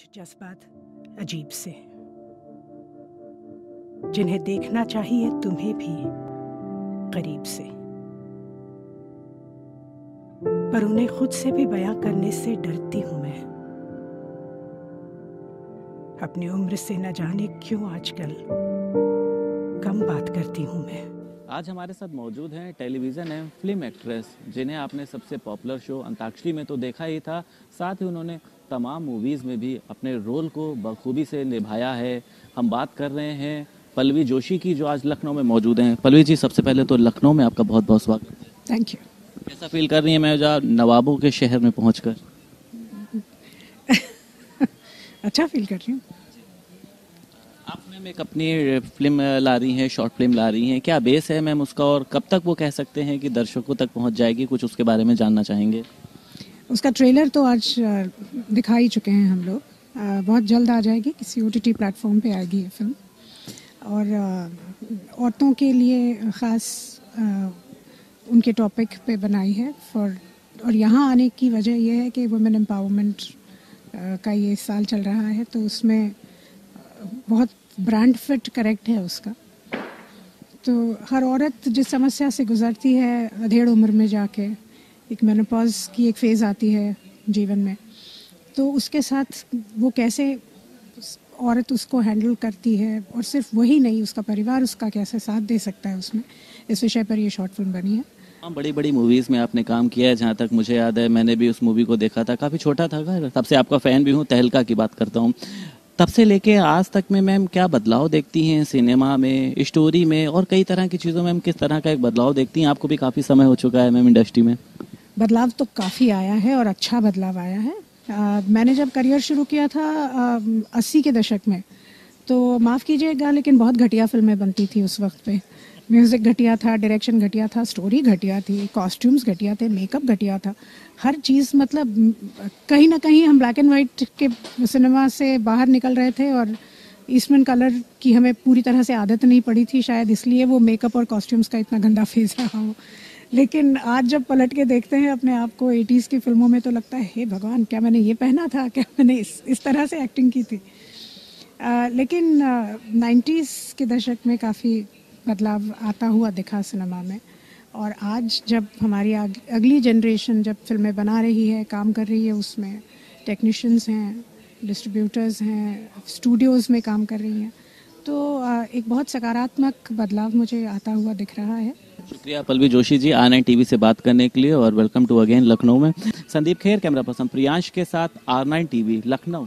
कुछ जज्बात अजीब से जिन्हें देखना चाहिए तुम्हें भी करीब से, पर उन्हें खुद से भी बयां करने से डरती हूं मैं। अपनी उम्र से न जाने क्यों आजकल कम बात करती हूं मैं। आज हमारे साथ मौजूद हैं टेलीविज़न एवं फिल्म एक्ट्रेस, जिन्हें आपने सबसे पॉपुलर शो अंताक्षरी में तो देखा ही था, साथ ही उन्होंने तमाम मूवीज़ में भी अपने रोल को बखूबी से निभाया है। हम बात कर रहे हैं पल्लवी जोशी की, जो आज लखनऊ में मौजूद हैं। पल्लवी जी, सबसे पहले तो लखनऊ में आपका बहुत बहुत स्वागत। Thank you. कैसा फील कर रही है मैं जहाँ नवाबों के शहर में पहुँच कर? अच्छा फील कर रही हूँ। आपने एक अपनी फिल्म ला रही हैं, शॉर्ट फिल्म ला रही हैं, क्या बेस है मैम उसका, और कब तक वो कह सकते हैं कि दर्शकों तक पहुंच जाएगी? कुछ उसके बारे में जानना चाहेंगे। उसका ट्रेलर तो आज दिखा ही चुके हैं हम लोग। बहुत जल्द आ जाएगी, किसी OTT प्लेटफॉर्म पे आएगी ये फिल्म। और औरतों के लिए ख़ास उनके टॉपिक पे बनाई है। और यहाँ आने की वजह यह है कि वुमेन एम्पावरमेंट का ये साल चल रहा है, तो उसमें बहुत ब्रांड फिट करेक्ट है उसका। तो हर औरत जिस समस्या से गुजरती है अधेड़ उम्र में जाके, एक मेनोपॉज की एक फेज़ आती है जीवन में, तो उसके साथ वो कैसे औरत उसको हैंडल करती है, और सिर्फ वही नहीं, उसका परिवार उसका कैसे साथ दे सकता है उसमें, इस विषय पर ये शॉर्ट फिल्म बनी है। बड़ी बड़ी मूवीज़ में आपने काम किया है, जहाँ तक मुझे याद है मैंने भी उस मूवी को देखा था, काफ़ी छोटा था तब से आपका फ़ैन भी हूँ, तहलका की बात करता हूँ। तब से लेके आज तक में मैम क्या बदलाव देखती हैं सिनेमा में, स्टोरी में, और कई तरह की चीज़ों में हम किस तरह का एक बदलाव देखती हैं? आपको भी काफ़ी समय हो चुका है मैम इंडस्ट्री में। बदलाव तो काफ़ी आया है, और अच्छा बदलाव आया है। मैंने जब करियर शुरू किया था 80 के दशक में, तो माफ़ कीजिएगा लेकिन बहुत घटिया फिल्में बनती थी उस वक्त पे। म्यूज़िक घटिया था, डायरेक्शन घटिया था, स्टोरी घटिया थी, कॉस्ट्यूम्स घटिया थे, मेकअप घटिया था, हर चीज़। मतलब कहीं ना कहीं हम ब्लैक एंड वाइट के सिनेमा से बाहर निकल रहे थे, और ईस्टमैन कलर की हमें पूरी तरह से आदत नहीं पड़ी थी, शायद इसलिए वो मेकअप और कॉस्ट्यूम्स का इतना गंदा फेज रहा हो। लेकिन आज जब पलट के देखते हैं अपने आप को 80s की फिल्मों में, तो लगता है हे भगवान, क्या मैंने ये पहना था, क्या मैंने इस तरह से एक्टिंग की थी। लेकिन 90s के दशक में काफ़ी बदलाव आता हुआ दिखा सिनेमा में। और आज जब हमारी अगली जनरेशन जब फिल्में बना रही है, काम कर रही है, उसमें टेक्नीशियंस हैं, डिस्ट्रीब्यूटर्स हैं, स्टूडियोज़ में काम कर रही हैं, तो एक बहुत सकारात्मक बदलाव मुझे आता हुआ दिख रहा है। शुक्रिया पल्लवी जोशी जी आर नाई टीवी से बात करने के लिए, और वेलकम टू अगेन लखनऊ में। संदीप खेर, कैमरा पर्सन प्रियांश के साथ, R9 TV लखनऊ।